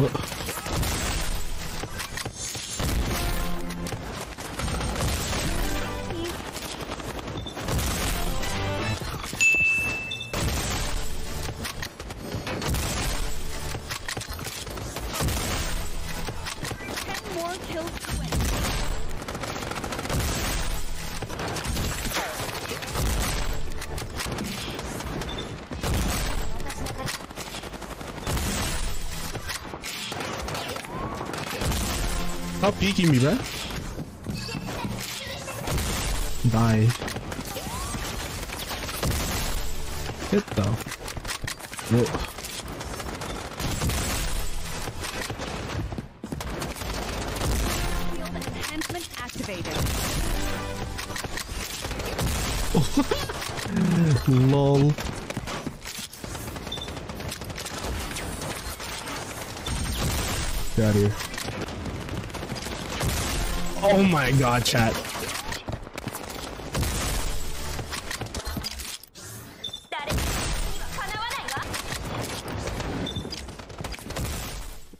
Stop peeking me, bro. Die. Hit though. Whoa. Field enhancement activated. Lol. Get out of here. Oh my god, chat.